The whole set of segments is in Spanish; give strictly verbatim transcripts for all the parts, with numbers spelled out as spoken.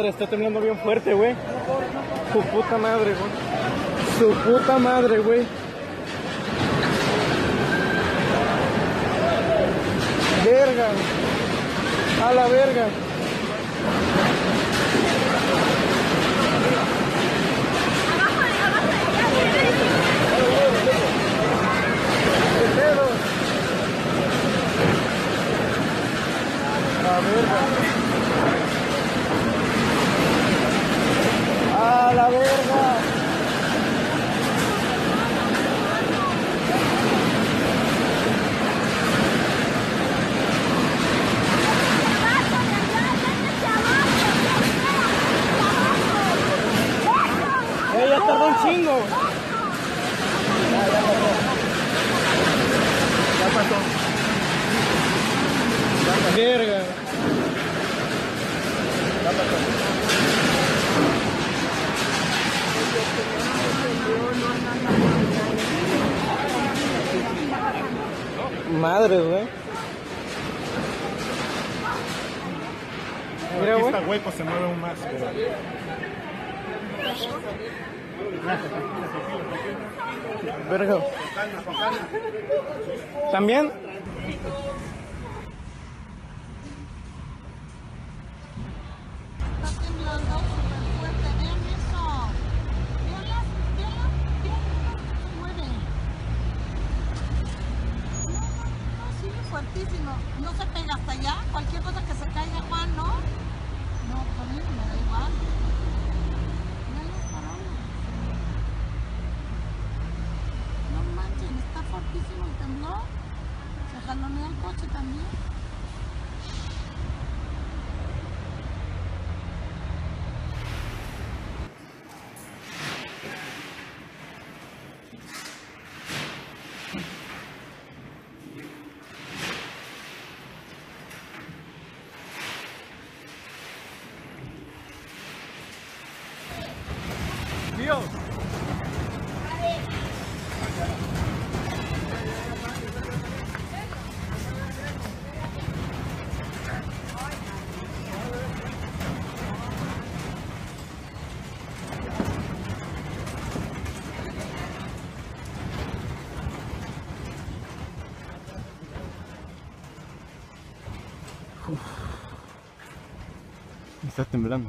madre, está temblando bien fuerte, güey. Su puta madre, güey. Su puta madre, güey. Verga. A la verga. ¡A la verga! ¡Ella tardó un chingo! Ya, ya pasó. Ya pasó. ¡A la verga! Madre, güey. Mira, güey. Esta güey pues se mueve aún más, pero... Verga. ¿También? No se pega hasta allá, cualquier cosa que se caiga, Juan, ¿no? No, por mí me da igual. Mira los faroles. No manchen, está fortísimo el temblor. Se jalonea el coche también. Está temblando.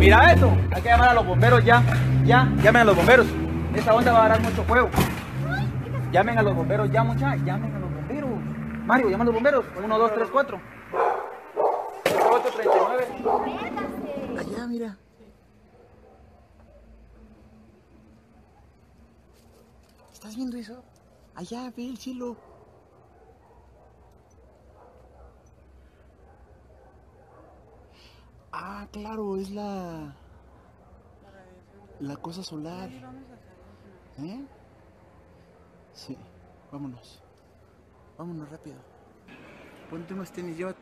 Mira esto, hay que llamar a los bomberos ya, ya, llamen a los bomberos. Esta onda va a dar mucho fuego. Llamen a los bomberos ya, muchachos, llamen a los bomberos. Mario, llamen a los bomberos. uno, dos, tres, cuatro. ocho, treinta y nueve. Allá, mira. ¿Estás viendo eso? Allá, ve el cielo. Ah, claro, es la... la cosa solar. ¿Eh? Sí, vámonos. Vámonos rápido. Ponte unos tenis, yo.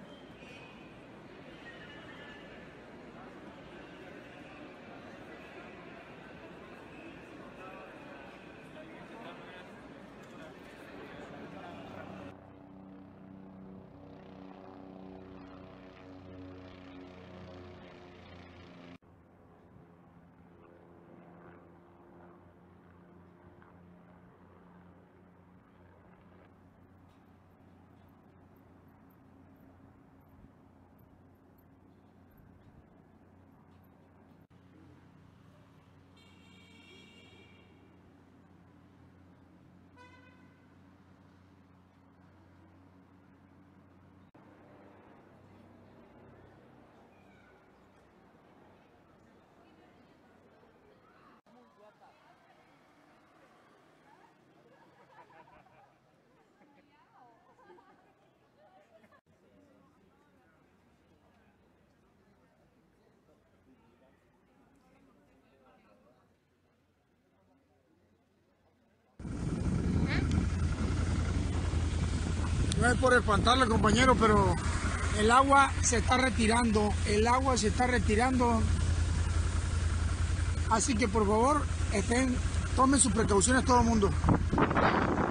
No es por espantarle, compañero, pero el agua se está retirando, el agua se está retirando. Así que por favor, estén, tomen sus precauciones todo el mundo.